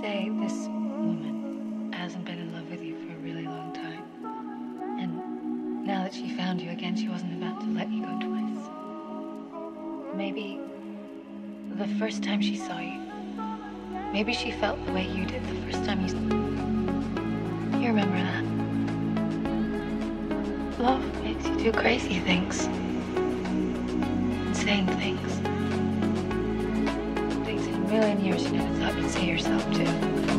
say this woman hasn't been in love with you for a really long time. And now that she found you again, she wasn't about to let you go twice. Maybe the first time she saw you, maybe she felt the way you did the first time you remember that? Love makes you do crazy things. Insane things. Things in a million years you never thought you'd say yourself to.